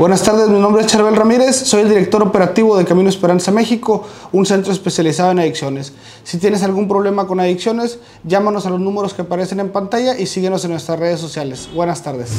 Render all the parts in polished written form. Buenas tardes, mi nombre es Charbel Ramírez, soy el director operativo de Camino Esperanza México, un centro especializado en adicciones. Si tienes algún problema con adicciones, llámanos a los números que aparecen en pantalla y síguenos en nuestras redes sociales. Buenas tardes.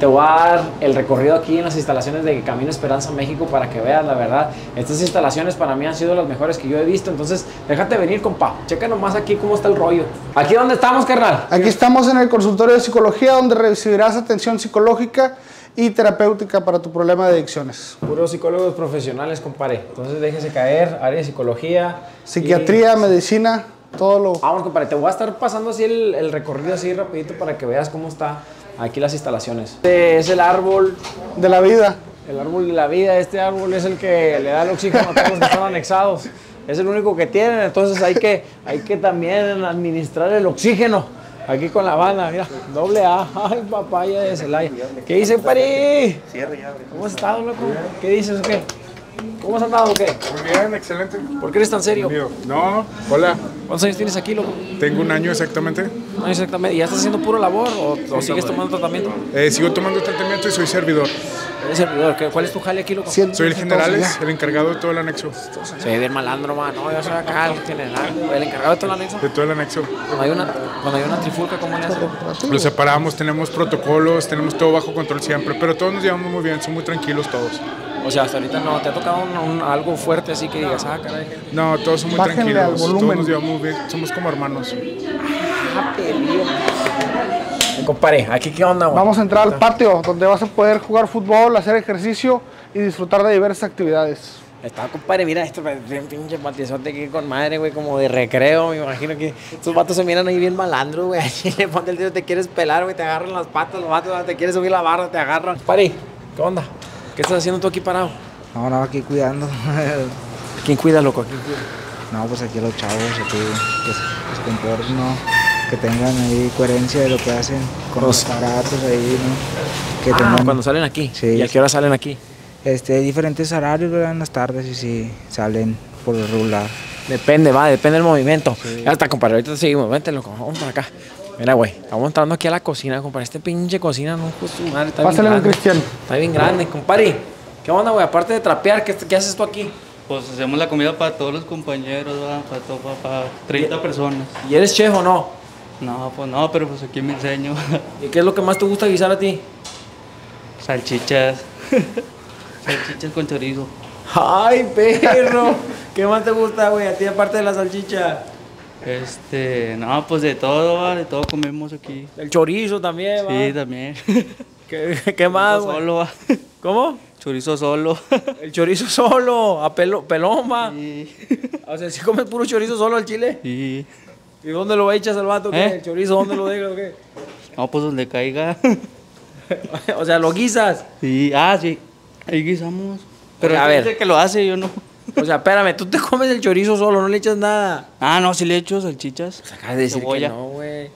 Te voy a dar el recorrido aquí en las instalaciones de Camino Esperanza México para que veas, la verdad, estas instalaciones para mí han sido las mejores que yo he visto. Entonces, déjate venir, compa. Checa nomás aquí cómo está el rollo. ¿Aquí dónde estamos, carnal? Aquí estamos en el consultorio de psicología, donde recibirás atención psicológica y terapéutica para tu problema de adicciones. Puros psicólogos profesionales, compadre. Entonces, déjese caer, área de psicología, psiquiatría, medicina, todo lo... Vamos, compadre, te voy a estar pasando así el recorrido así rapidito para que veas cómo está aquí las instalaciones. Este es el árbol de la vida. El árbol de la vida. Este árbol es el que le da el oxígeno a todos los que están anexados. Es el único que tienen, entonces hay que también administrar el oxígeno. Aquí con la banda, mira, doble A. Ay, papaya de Celaya. ¿Qué dice, Pari? Cierre y abre. ¿Cómo has estado, loco? ¿Qué dices o qué? ¿Cómo has andado o qué? Muy bien, excelente. ¿Por qué eres tan serio? No, hola. ¿Cuántos años tienes aquí, loco? Tengo un año exactamente. Un año exactamente. ¿Y ya estás haciendo puro labor o sigues tomando tratamiento? Sigo tomando tratamiento y soy servidor. ¿Eres servidor? ¿Cuál es tu jale aquí, loco? Soy el generales, el encargado de todo el anexo. Se ve bien malandro, man. No, yo soy acá el general. ¿El encargado de todo el anexo? De todo el anexo. Cuando hay una trifulca, ¿cómo le hacen? Los separamos, tenemos protocolos, tenemos todo bajo control siempre, pero todos nos llevamos muy bien, son muy tranquilos todos. O sea, hasta ahorita no, ¿te ha tocado algo fuerte así que digas, ah, caray? No, todos son muy tranquilos, todos nos llevamos bien, somos como hermanos. Ah, pelido. Compadre, ¿aquí qué onda, güey? Vamos a entrar al patio, donde vas a poder jugar fútbol, hacer ejercicio y disfrutar de diversas actividades. Está, compadre, mira esto, bien pinche patizote aquí con madre, güey, como de recreo. Me imagino que estos vatos se miran ahí bien malandros, güey. Allí le ponen el tiro, te quieres pelar, güey, te agarran las patas, los vatos, te quieres subir la barra, te agarran. Compadre, ¿qué onda? ¿Qué estás haciendo tú aquí parado? No, no, aquí cuidando. ¿Quién cuida, loco? ¿Quién cuida? No, pues aquí los chavos, aquí, que se comporten, ¿no? Que tengan ahí coherencia de lo que hacen con los aparatos ahí, ¿no? Que tengan... cuando salen aquí. Sí. ¿Y a qué hora salen aquí? Diferentes horarios, ¿verdad? En las tardes y sí, salen por el regular. Depende, va, depende del movimiento. Sí. Ya está, compadre, ahorita seguimos, vente, loco, vamos para acá. Mira, güey, estamos entrando aquí a la cocina, compadre. Este pinche cocina, no, pues su madre, está pásale bien grande. Cristian. Está bien grande, compadre. ¿Qué onda, güey? Aparte de trapear, ¿qué haces tú aquí? Pues hacemos la comida para todos los compañeros, ¿verdad? Para 30 personas. ¿Y eres chef o no? No, pues no, pero pues aquí me enseño. ¿Y qué es lo que más te gusta guisar a ti? Salchichas. Salchichas con chorizo. ¡Ay, perro! ¿Qué más te gusta, güey, a ti aparte de la salchicha? No, pues de todo comemos aquí. El chorizo también, ¿va? Sí, también. ¿Qué más, güey? Solo, ¿va? ¿Cómo? Chorizo solo. El chorizo solo, a pelón, ¿va? Sí. O sea, ¿sí comes puro chorizo solo al chile? Sí. ¿Y dónde lo echas al vato, qué? ¿El chorizo dónde lo dejas o qué? No, pues donde caiga. O sea, ¿lo guisas? Sí, sí. Ahí guisamos. Pero oye, a ver. Que lo hace, yo no. O sea, espérame, tú te comes el chorizo solo, no le echas nada. Ah, no, sí le echo salchichas. Pues acabas de decir cebolla. Que no, güey.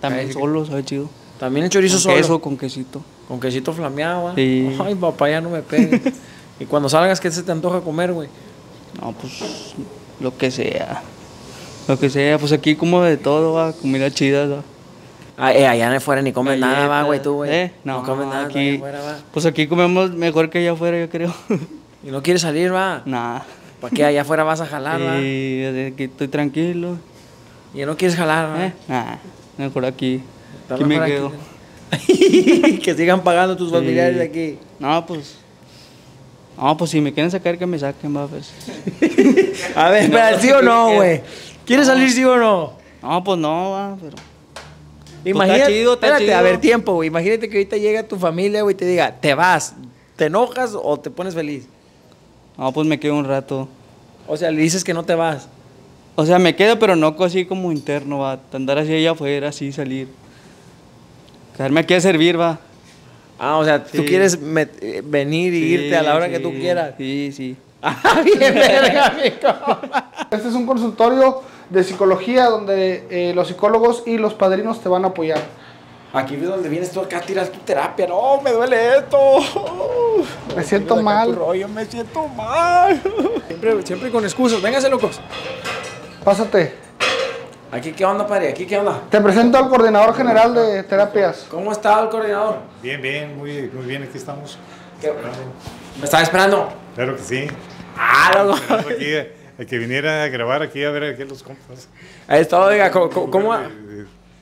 También solo, sabe chido. También el chorizo solo. Queso con quesito. Con quesito flameado, sí. Ay, papá, ya no me pegues. Y cuando salgas, ¿qué se te antoja comer, güey? No, pues, lo que sea. Lo que sea, pues aquí como de todo, va, comida chida, va. Allá no fuera ni comes allá, nada, va, güey, tú, güey. No, no comes nada aquí. Fuera, va. Pues aquí comemos mejor que allá afuera, yo creo. ¿Y no quieres salir, va? Nah. ¿Para qué allá afuera vas a jalar, va? Sí, aquí estoy tranquilo. ¿Y no quieres jalar, va? Nah, mejor aquí. Aquí mejor me quedo. Aquí. Que sigan pagando tus familiares de aquí. No, pues... No, pues si me quieren sacar, que me saquen, va, pues. A ver, espera, no, ¿sí o no, güey? ¿Quieres salir, sí o no? No, pues no, va, pero... Imagínate, pues está chido, está espérate, chido. A ver, tiempo, güey. Imagínate que ahorita llega tu familia, güey, y te diga, ¿te vas? ¿Te enojas o te pones feliz? No, pues me quedo un rato. O sea, le dices que no te vas. O sea, me quedo, pero no así como interno, va. Andar así allá afuera, así salir. Quedarme aquí a servir, va. Ah, o sea, sí. Tú quieres venir y sí, irte a la hora sí, que tú quieras. Sí, sí. Ah, bien, verga, mi compa. Este es un consultorio de psicología donde los psicólogos y los padrinos te van a apoyar. Aquí es donde vienes tú acá, tiras tu terapia. No, me duele esto. Me siento mal. Rollo, me siento mal. Siempre con excusas. Vénganse, locos. Pásate. ¿Aquí qué onda, padre? ¿Aquí qué onda? Te presento al coordinador general de terapias. ¿Cómo está el coordinador? Bien, bien, muy bien. Aquí estamos. ¿Qué? ¿Me estaba esperando? Claro que sí. Ah, loco. El que viniera a grabar aquí, a ver aquí los compas. Ahí está, oiga, ¿cómo?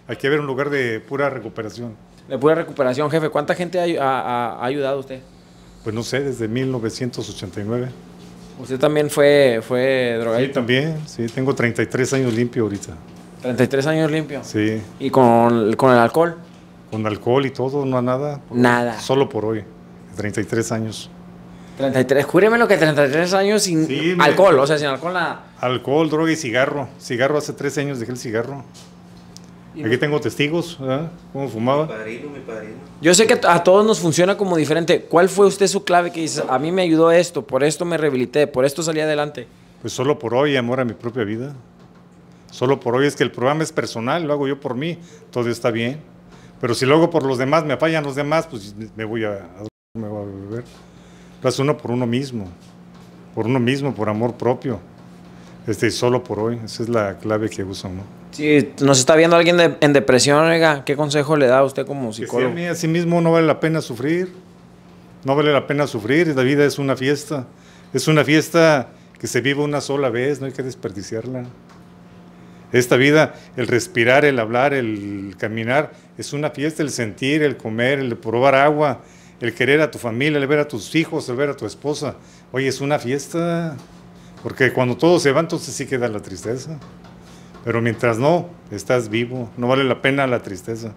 Hay que ver un lugar de pura recuperación. De pura recuperación, jefe. ¿Cuánta gente ha ayudado usted? Pues no sé, desde 1989. ¿Usted también fue drogadicto? Sí, también. Sí, tengo 33 años limpio ahorita. ¿33 años limpio? Sí. ¿Y con el alcohol? Con alcohol y todo, no nada. Nada. Solo por hoy, 33 años. 33, júreme lo que 33 años sin sí, alcohol, o sea, sin alcohol nada. Alcohol, droga y cigarro. Cigarro, hace 13 años dejé el cigarro. Aquí tengo testigos, ¿verdad? ¿Cómo fumaba? Mi padrino, mi padrino. Yo sé que a todos nos funciona como diferente. ¿Cuál fue usted su clave que dice, a mí me ayudó esto, por esto me rehabilité, por esto salí adelante? Pues solo por hoy, amor a mi propia vida. Solo por hoy, es que el programa es personal, lo hago yo por mí, todo está bien. Pero si lo hago por los demás, me fallan los demás, pues me voy a beber. Pues uno por uno mismo, por amor propio. Solo por hoy, esa es la clave que uso, ¿no? Si nos está viendo alguien en depresión, oiga, ¿qué consejo le da a usted como psicólogo? Que si a sí mismo no vale la pena sufrir, no vale la pena sufrir, la vida es una fiesta que se vive una sola vez, no hay que desperdiciarla. Esta vida, el respirar, el hablar, el caminar, es una fiesta, el sentir, el comer, el probar agua, el querer a tu familia, el ver a tus hijos, el ver a tu esposa. Oye, es una fiesta. Porque cuando todos se van, entonces sí queda la tristeza. Pero mientras no, estás vivo. No vale la pena la tristeza.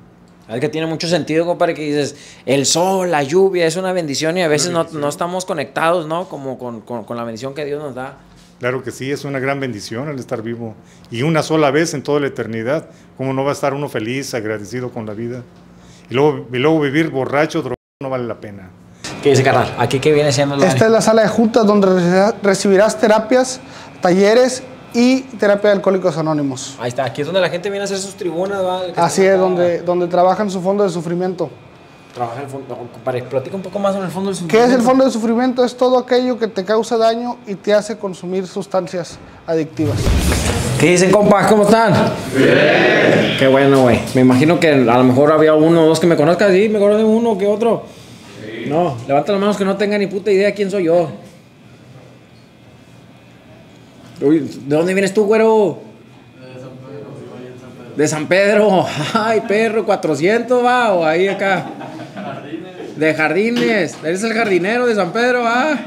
Es que tiene mucho sentido, compadre, que dices, el sol, la lluvia, es una bendición y a veces no estamos conectados, ¿no? Como con la bendición que Dios nos da. Claro que sí, es una gran bendición el estar vivo. Y una sola vez en toda la eternidad, ¿cómo no va a estar uno feliz, agradecido con la vida? Y luego vivir borracho, drogado, no vale la pena. ¿Qué dice, carnal? ¿Aquí qué viene siendo? Esta es la sala de juntas donde recibirás terapias, talleres y terapia de alcohólicos anónimos. Ahí está, aquí es donde la gente viene a hacer sus tribunas, ¿va? Así es, donde trabajan su fondo de sufrimiento. Trabaja el fondo, compadre, platica un poco más sobre el fondo de sufrimiento. ¿Qué es el fondo de sufrimiento? Es todo aquello que te causa daño y te hace consumir sustancias adictivas. ¿Qué dicen, compas? ¿Cómo están? Bien. Qué bueno, güey. Me imagino que a lo mejor había uno o dos que me conozcan, sí, me acuerdo de uno que otro. No, levanta las manos que no tengan ni puta idea quién soy yo. Uy, ¿de dónde vienes tú, güero? De San Pedro, yo voy en San Pedro. De San Pedro, ay, perro, 400, va, o ahí acá. Jardines. De Jardines, eres el jardinero de San Pedro, va.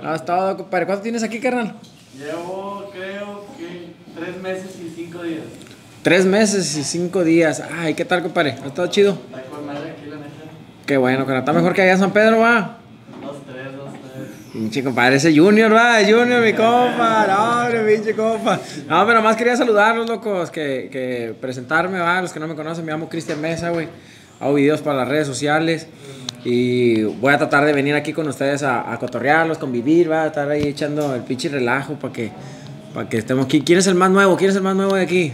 No, está, compadre, ¿cuánto tienes aquí, carnal? Llevo, creo que 3 meses y 5 días. 3 meses y 5 días, ay, ¿qué tal, compadre? ¿Ha estado chido? Está con madre aquí, la neta. Qué bueno, que no está mejor que allá en San Pedro, va. 2-3, 2-3. Pinche compadre, ese Junior, va, Junior, mi compa. No, pinche compa. No, pero más quería saludarlos, locos, que presentarme, va. Los que no me conocen, me llamo Christian Meza, güey. Hago videos para las redes sociales. Y voy a tratar de venir aquí con ustedes a cotorrearlos, convivir, va. A estar ahí echando el pinche relajo para que estemos aquí. ¿Quién es el más nuevo? ¿Quién es el más nuevo de aquí?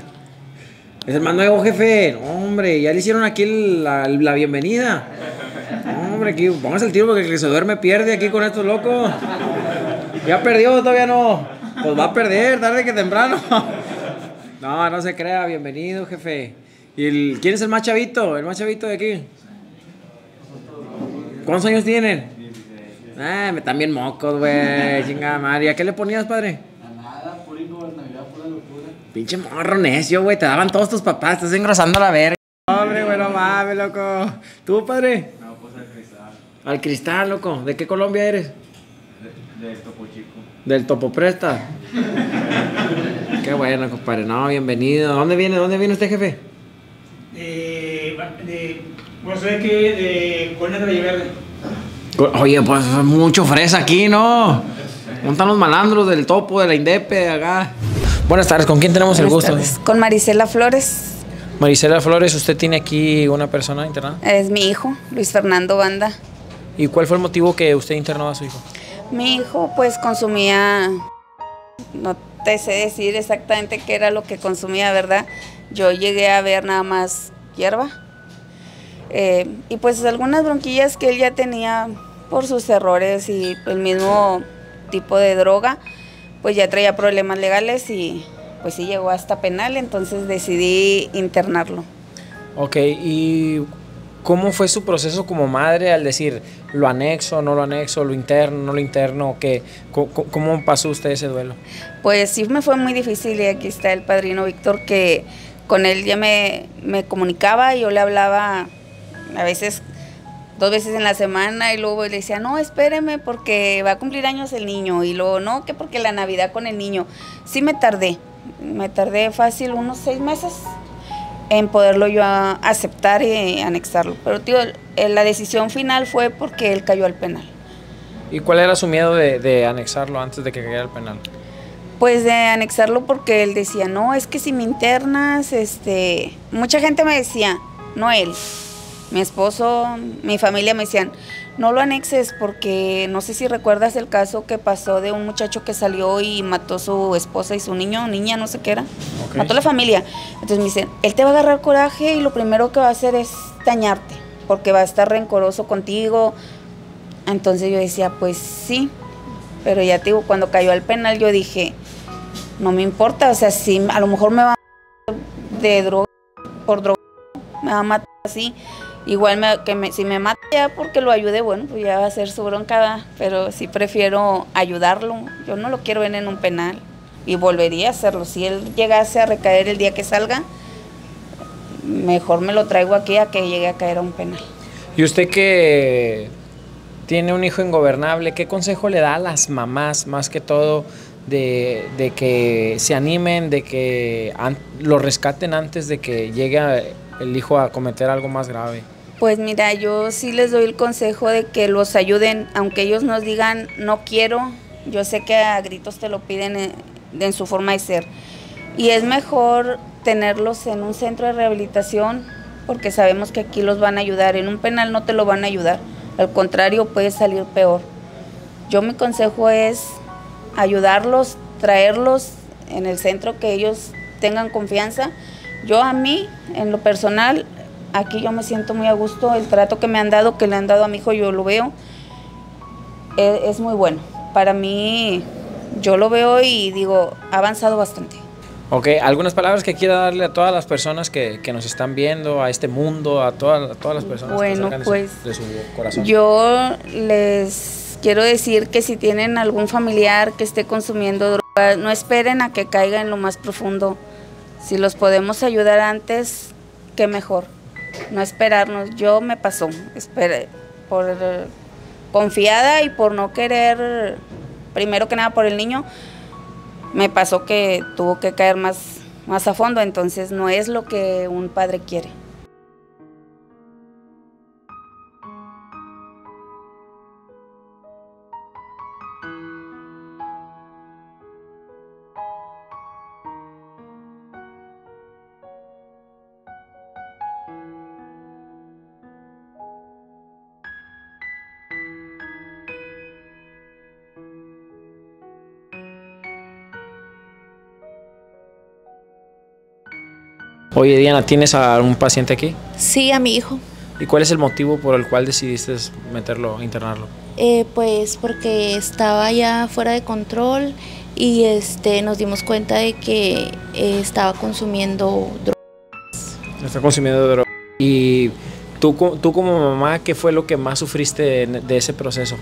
Es el más nuevo, jefe. Hombre, ya le hicieron aquí la bienvenida. Hombre, aquí, vamos al tiro porque el que se duerme pierde aquí con estos locos. Ya perdió, todavía no. Pues va a perder, tarde que temprano. No, no se crea, bienvenido, jefe. ¿Y quién es el más chavito? ¿El más chavito de aquí? ¿Cuántos años tienen? Me están bien mocos, güey, chingada madre. ¿A qué le ponías, padre? A nada, pura ingobernabilidad, pura locura. Pinche morro necio, güey, te daban todos tus papás, estás engrosando la verga. Hombre, güey, no mames, loco. ¿Tú, padre? Al cristal, loco. ¿De qué Colombia eres? Del Topo Chico. ¿Del Topo Presta? Qué bueno, compadre. No, bienvenido. ¿Dónde viene usted, jefe? Bueno, sé que de Colonia de Valle Verde. Oye, pues mucho fresa aquí, ¿no? Montan los malandros del topo, de la indepe, de acá. Buenas tardes, ¿con quién tenemos el gusto? Con Marisela Flores. Marisela Flores, ¿usted tiene aquí una persona internada? Es mi hijo, Luis Fernando Banda. ¿Y cuál fue el motivo que usted internó a su hijo? Mi hijo pues consumía, no te sé decir exactamente qué era lo que consumía, ¿verdad? Yo llegué a ver nada más hierba y pues algunas bronquillas que él ya tenía por sus errores y el mismo tipo de droga, pues ya traía problemas legales y pues sí llegó hasta penal, entonces decidí internarlo. Ok, ¿y cómo fue su proceso como madre al decir lo anexo, no lo anexo, lo interno, no lo interno? ¿Qué? ¿Cómo pasó usted ese duelo? Pues sí me fue muy difícil y aquí está el padrino Víctor, que con él ya me comunicaba y yo le hablaba a veces 2 veces en la semana y luego le decía, no, espéreme porque va a cumplir años el niño y luego no, que porque la Navidad con el niño. Sí me tardé fácil unos 6 meses en poderlo yo aceptar y anexarlo. Pero tío, la decisión final fue porque él cayó al penal. ¿Y cuál era su miedo de anexarlo antes de que cayera al penal? Pues de anexarlo porque él decía, no, es que si me internas, mucha gente me decía, no él, mi esposo, mi familia me decían, no lo anexes porque no sé si recuerdas el caso que pasó de un muchacho que salió y mató a su esposa y su niño o niña, no sé qué era, okay. Mató a la familia. Entonces me dicen, él te va a agarrar coraje y lo primero que va a hacer es dañarte porque va a estar rencoroso contigo. Entonces yo decía, pues sí, pero ya te digo, cuando cayó al penal yo dije, no me importa, o sea, si a lo mejor me va a matar de droga, por droga, me va a matar así. Igual si me mata ya porque lo ayude, bueno, pues ya va a ser su bronca, pero sí prefiero ayudarlo. Yo no lo quiero ver en un penal y volvería a hacerlo. Si él llegase a recaer el día que salga, mejor me lo traigo aquí a que llegue a caer a un penal. Y usted que tiene un hijo ingobernable, ¿qué consejo le da a las mamás, más que todo, de que se animen, de que lo rescaten antes de que llegue el hijo a cometer algo más grave? Pues mira, yo sí les doy el consejo de que los ayuden, aunque ellos nos digan no quiero, yo sé que a gritos te lo piden en su forma de ser. Y es mejor tenerlos en un centro de rehabilitación porque sabemos que aquí los van a ayudar, en un penal no te lo van a ayudar, al contrario puede salir peor. Yo mi consejo es ayudarlos, traerlos en el centro que ellos tengan confianza. Yo a mí, en lo personal, aquí yo me siento muy a gusto. El trato que me han dado, que le han dado a mi hijo, yo lo veo, es muy bueno. Para mí, yo lo veo y digo, ha avanzado bastante. Ok, algunas palabras que quiera darle a todas las personas que nos están viendo, a este mundo, a todas las personas, bueno, que pues, de su corazón. Yo les quiero decir que si tienen algún familiar que esté consumiendo drogas, no esperen a que caiga en lo más profundo. Si los podemos ayudar antes, qué mejor. No esperarnos. Yo me pasó, esperé, por confiada y por no querer, primero que nada por el niño, me pasó que tuvo que caer más a fondo, entonces no es lo que un padre quiere. Oye, Diana, ¿tienes a un paciente aquí? Sí, a mi hijo. ¿Y cuál es el motivo por el cual decidiste meterlo, internarlo? Pues porque estaba ya fuera de control y nos dimos cuenta de que estaba consumiendo drogas. Está consumiendo drogas. ¿Y tú como mamá, qué fue lo que más sufriste de ese proceso?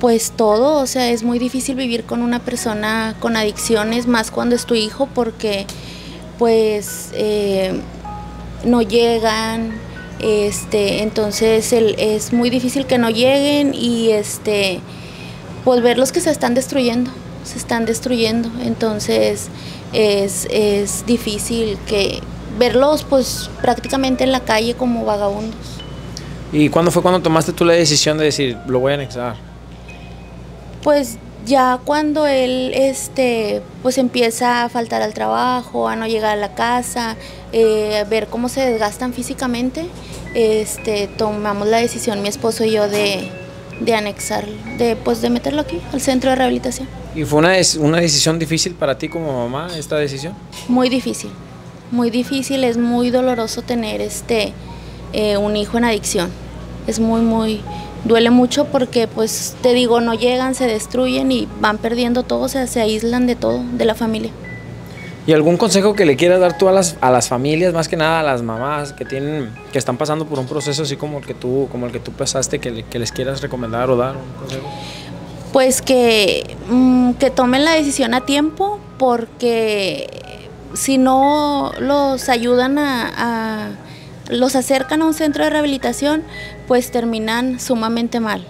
Pues todo, o sea, es muy difícil vivir con una persona con adicciones, más cuando es tu hijo, porque pues no llegan, entonces es muy difícil que no lleguen y pues ver los que se están destruyendo, entonces es difícil que verlos pues prácticamente en la calle como vagabundos. ¿Y cuándo fue cuando tomaste tú la decisión de decir, lo voy a anexar? Pues Ya cuando él pues empieza a faltar al trabajo, a no llegar a la casa, ver cómo se desgastan físicamente, tomamos la decisión mi esposo y yo de anexarlo, de meterlo aquí, al centro de rehabilitación. ¿Y fue una decisión difícil para ti como mamá, esta decisión? Muy difícil, es muy doloroso tener un hijo en adicción, es muy... Duele mucho porque, pues, te digo, no llegan, se destruyen y van perdiendo todo, o sea, se aíslan de todo, de la familia. ¿Y algún consejo que le quieras dar tú a las familias, más que nada a las mamás que están pasando por un proceso así como el que tú, pasaste, que les quieras recomendar o dar un consejo? Pues que tomen la decisión a tiempo, porque si no los ayudan los acercan a un centro de rehabilitación, pues terminan sumamente mal,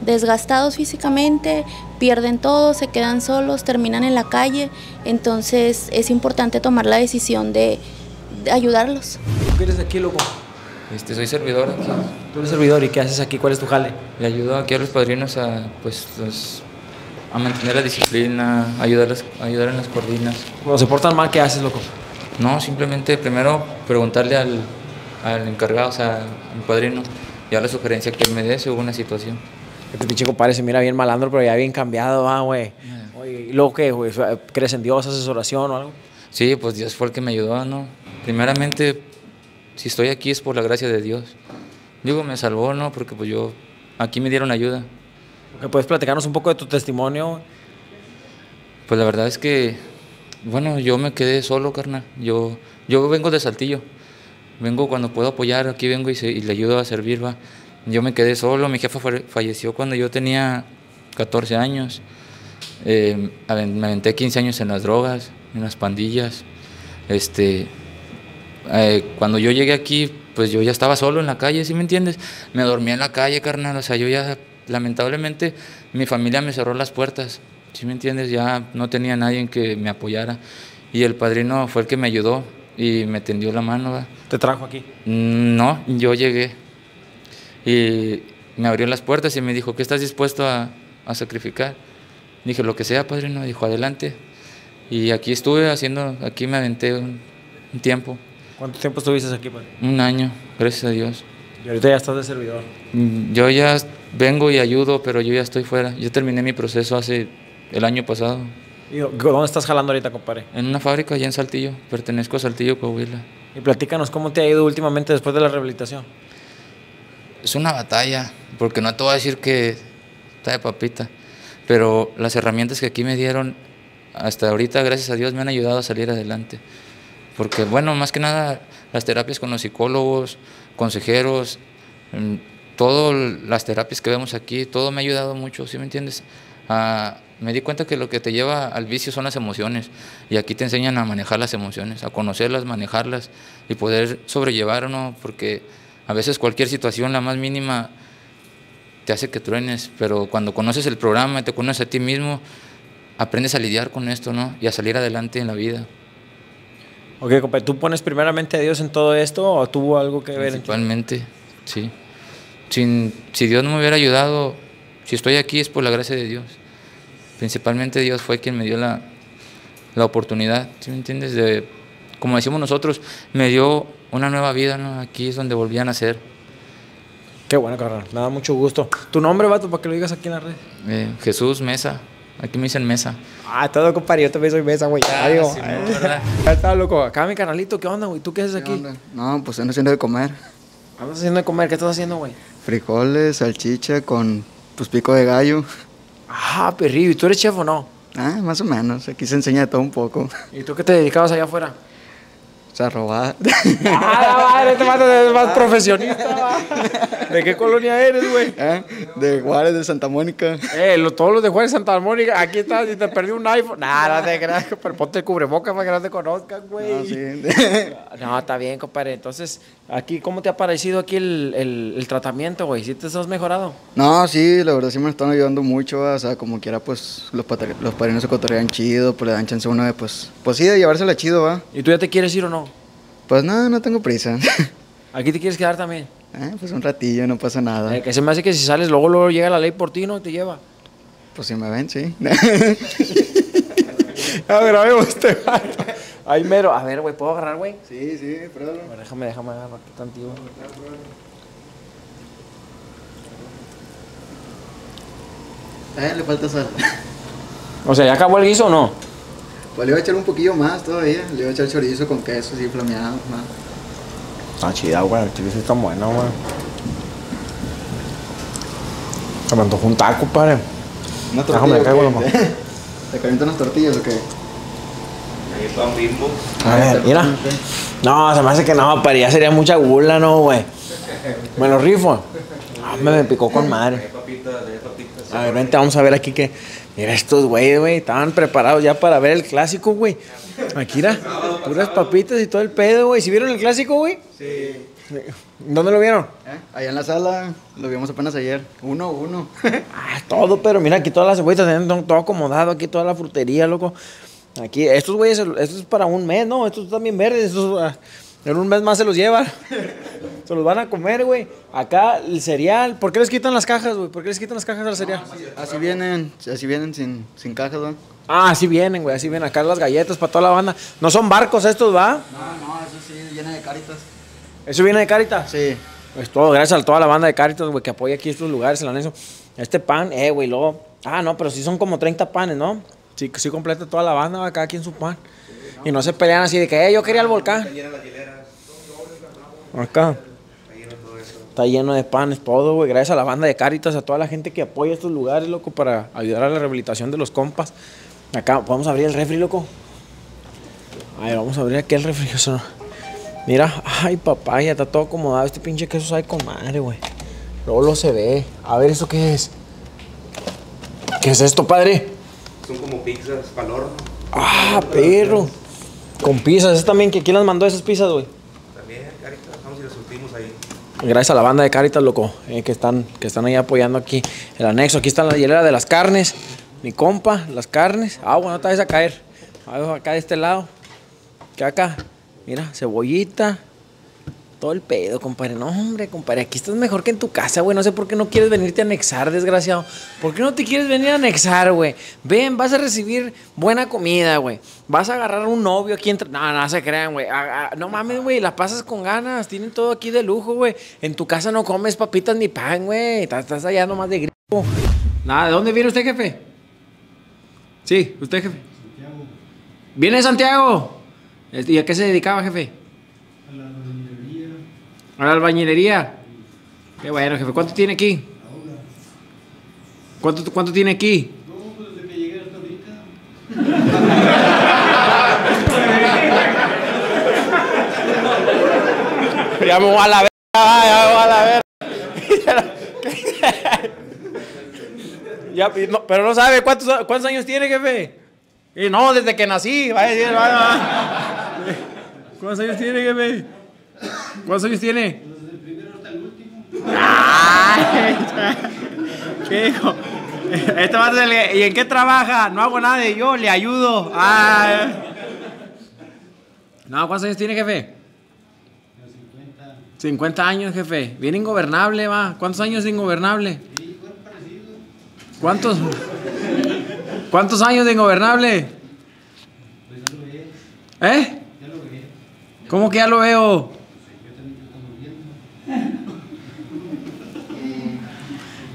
desgastados físicamente, pierden todo, se quedan solos, terminan en la calle. Entonces es importante tomar la decisión de ayudarlos. ¿Qué eres aquí, loco? Soy servidor aquí. ¿Tú eres servidor y qué haces aquí? ¿Cuál es tu jale? Le ayudo aquí a los padrinos a mantener la disciplina, ayudar en las coordinas. Cuando se portan mal, ¿qué haces, loco? No, simplemente primero preguntarle al encargado, o sea, mi padrino, ya la sugerencia que él me dé según la situación. Este chico parece, mira, bien malandro, pero ya bien cambiado, güey. ¿Y luego qué, güey? ¿Crees en Dios, haces oración o algo? Sí, pues Dios fue el que me ayudó, ¿no? Primeramente, si estoy aquí es por la gracia de Dios. Digo, me salvó, ¿no? Porque pues yo, aquí me dieron ayuda. ¿Puedes platicarnos un poco de tu testimonio? Pues la verdad es que, bueno, yo me quedé solo, carnal. Yo vengo de Saltillo. Vengo cuando puedo apoyar, aquí vengo y le ayudo a servir, va. Yo me quedé solo, mi jefa falleció cuando yo tenía 14 años. Me aventé 15 años en las drogas, en las pandillas. Cuando yo llegué aquí, pues yo ya estaba solo en la calle, ¿sí me entiendes? Me dormía en la calle, carnal, o sea, yo ya, lamentablemente, mi familia me cerró las puertas, ¿sí me entiendes? Ya no tenía nadie en que me apoyara. Y el padrino fue el que me ayudó y me tendió la mano, va. ¿Te trajo aquí? No, yo llegué y me abrió las puertas y me dijo, ¿qué estás dispuesto a sacrificar? Dije, lo que sea, padrino. Dijo, adelante. Y aquí estuve aquí me aventé un tiempo. ¿Cuánto tiempo estuviste aquí, padre? Un año, gracias a Dios. ¿Y ahorita ya estás de servidor? Yo ya vengo y ayudo, pero yo ya estoy fuera. Yo terminé mi proceso el año pasado. ¿Y dónde estás jalando ahorita, compadre? En una fábrica allá en Saltillo, pertenezco a Saltillo, Coahuila. Y platícanos, ¿cómo te ha ido últimamente después de la rehabilitación? Es una batalla, porque no te voy a decir que está de papita, pero las herramientas que aquí me dieron hasta ahorita, gracias a Dios, me han ayudado a salir adelante. Porque, bueno, más que nada, las terapias con los psicólogos, consejeros, todas las terapias que vemos aquí, todo me ha ayudado mucho, ¿sí me entiendes? Me di cuenta que lo que te lleva al vicio son las emociones, y aquí te enseñan a manejar las emociones, a conocerlas, manejarlas y poder sobrellevar, ¿no? Porque a veces cualquier situación, la más mínima, te hace que truenes, pero cuando conoces el programa, te conoces a ti mismo, aprendes a lidiar con esto, ¿no? Y a salir adelante en la vida. Ok, compa, ¿tú pones primeramente a Dios en todo esto o tuvo algo que ver? Principalmente, sí. Si Dios no me hubiera ayudado, si estoy aquí es por la gracia de Dios. Principalmente Dios fue quien me dio la oportunidad, ¿sí me entiendes? Como decimos nosotros, me dio una nueva vida, ¿no? Aquí es donde volví a nacer. Qué bueno, carnal, me da mucho gusto. ¿Tu nombre, vato, para que lo digas aquí en la red? Jesús Mesa, aquí me dicen Mesa. Ah, está loco, compadre, yo también soy Mesa, güey. Adiós. Sí, no, está loco. Acá mi carnalito, ¿qué onda, güey? ¿Tú qué haces aquí? Onda? No, pues ando haciendo de comer. ¿Andas haciendo de comer? ¿Qué estás haciendo, güey? Frijoles, salchicha con pues pico de gallo. Ah, perrillo, ¿y tú eres chef o no? Ah, más o menos, aquí se enseña todo un poco. ¿Y tú qué te dedicabas allá afuera? O sea, robar. ¡Ah, madre, te matas más profesionista, va! ¿De qué colonia eres, güey? De Juárez, de Santa Mónica. Todos los de Juárez, Santa Mónica, aquí estás y te perdí un iPhone. Nada, te creas, compadre, ponte el cubrebocas para que no te conozcan, güey. No, sí. No, está bien, compadre. Entonces, aquí, ¿cómo te ha parecido aquí el tratamiento, güey? ¿Sí te has mejorado? No, sí, la verdad sí me están ayudando mucho, o sea, como quiera, pues, los padrinos se cotorrean chido, pues le dan chance a uno de, pues sí, de llevársela chido, va. ¿Y tú ya te quieres ir o no? Pues no, no tengo prisa. ¿Aquí te quieres quedar también? Pues un ratillo, no pasa nada. Que se me hace que si sales, luego llega la ley por ti, ¿no? Te lleva. Pues si me ven, sí. A ver, vemos este vato. Ahí mero. A ver, güey, ¿puedo agarrar, güey? Sí, sí, pruébalo. Bueno, déjame agarrar tantito. Le falta sal. O sea, ¿ya acabó el guiso o no? Pues le voy a echar un poquillo más todavía. Le voy a echar chorizo con queso, así flameado. Está chida, güey. El chorizo está bueno, güey. Se me antojó un taco, padre. Una tortilla. Déjame, caigo, nomás. ¿Te calientan unas tortillas o qué? Ahí está un bimbo. A ver, mira. No, se me hace que no, padre. Ya sería mucha burla, ¿no, güey? Me lo rifo. Ah, me picó con madre. A ver, vente, vamos a ver aquí que... Mira estos güeyes, güey, estaban preparados ya para ver el clásico, güey. Aquí era puras papitas y todo el pedo, güey. ¿Sí vieron el clásico, güey? Sí. ¿Dónde lo vieron? Allá en la sala, lo vimos apenas ayer. Uno. Ah, todo, pero mira aquí todas las cebollitas, todo acomodado, aquí toda la frutería, loco. Aquí, estos güeyes, estos es para un mes, ¿no? Estos están bien verdes, estos... En un mes más se los llevan. Se los van a comer, güey. Acá el cereal. ¿Por qué les quitan las cajas, güey? ¿Por qué les quitan las cajas al cereal? No, así vienen sin cajas, güey. Ah, así vienen, güey. Así vienen acá las galletas para toda la banda. ¿No son barcos estos, va? No, eso sí viene de Caritas. ¿Eso viene de Caritas? Sí. Pues todo, gracias a toda la banda de Caritas, güey, que apoya aquí estos lugares, la neta. Este pan, güey, luego... Ah, no, pero sí son como 30 panes, ¿no? Sí, sí completa toda la banda, acá aquí en su pan. Y no se pelean así de que, yo quería el volcán. Acá. Está lleno de panes, todo, güey. Gracias a la banda de Caritas, a toda la gente que apoya estos lugares, loco, para ayudar a la rehabilitación de los compas. Acá, ¿podemos abrir el refri, loco? A ver, vamos a abrir aquí el refri. Mira, ay, papá, ya está todo acomodado. Este pinche queso sabe con madre, güey. Luego lo se ve. A ver, ¿eso qué es? ¿Qué es esto, padre? Son como pizzas para el horno. Ah, perro. Con pizzas, esas también, ¿quién las mandó esas pizzas, güey? También, Caritas, vamos y las surtimos ahí. Gracias a la banda de Caritas, loco, que están ahí apoyando aquí el anexo. Aquí está la hielera de las carnes, mi compa, las carnes. Ah, bueno, no te vas a caer. A ver, acá de este lado. Que acá, mira, cebollita. Todo el pedo, compadre. No, hombre, compadre, aquí estás mejor que en tu casa, güey. No sé por qué no quieres venirte a anexar, desgraciado. ¿Por qué no te quieres venir a anexar, güey? Ven, vas a recibir buena comida, güey. Vas a agarrar un novio aquí entre... No se crean, güey. No mames, güey, la pasas con ganas. Tienen todo aquí de lujo, güey. En tu casa no comes papitas ni pan, güey. Estás allá nomás de grifo. Nada, ¿de dónde viene usted, jefe? Sí, usted, jefe. Santiago. ¿Viene de Santiago? ¿Y a qué se dedicaba, jefe? ¿A la albañilería? Qué bueno, jefe. ¿Cuánto tiene aquí? ¿Cuánto tiene aquí? No, pues desde que llegué hasta ahorita. Ya me voy a la verga, ya, no, pero no sabe cuántos años tiene, jefe. Y no, desde que nací. Vaya. ¿Cuántos años tiene, jefe? ¿Cuántos años tiene? Desde el primero hasta el último. ¿Qué dijo? Este va a ser, ¿y en qué trabaja? No hago nada de yo, le ayudo. Ay. No, ¿cuántos años tiene, jefe? 50. 50 años, jefe. Bien ingobernable, va. ¿Cuántos años de ingobernable? Sí, fue parecido. ¿Cuántos años de ingobernable? Pues ya lo ves. ¿Eh? Ya lo ves. ¿Cómo que ya lo veo?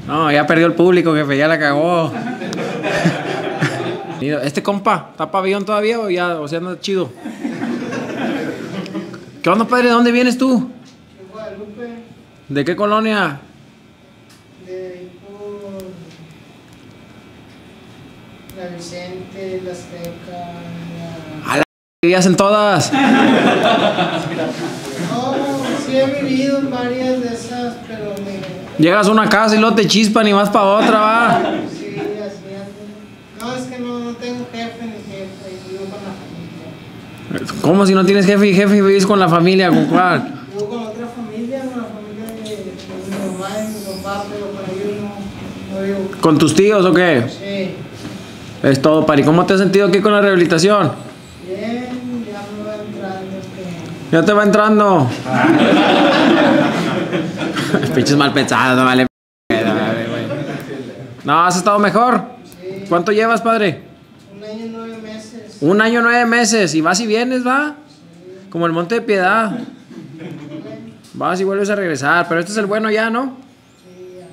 No, ya perdió el público, jefe, ya la cagó. Este compa, ¿está pabellón todavía o ya, o sea, anda chido? ¿Qué onda, padre? ¿De dónde vienes tú? De Guadalupe. ¿De qué colonia? De La Vicente, La Azteca. ¡A la que hacen todas! No, sí he vivido en varias de esas, pero me... Llegas a una casa y luego te chispan y vas para otra, va. Sí, así ando. No, es que no tengo jefe ni jefe, vivo con la familia. ¿Cómo si no tienes jefe y jefe y vivís con la familia? ¿Con cuál? Vivo con otra familia, con la familia de mi mamá y mi papá, pero por ahí no vivo. ¿Con tus tíos o qué? Sí. Es todo, pari. ¿Cómo te has sentido aquí con la rehabilitación? Bien, ya me va entrando. ¿Qué? ¿Ya te va entrando? Pinches mal pensados, no vale. No, ¿has estado mejor? Sí. ¿Cuánto llevas, padre? 1 año 9 meses. 1 año 9 meses. ¿Y vas y vienes, va? Sí. Como el Monte de Piedad. Vas y vuelves a regresar. Pero este es el bueno ya, ¿no? Sí, ya.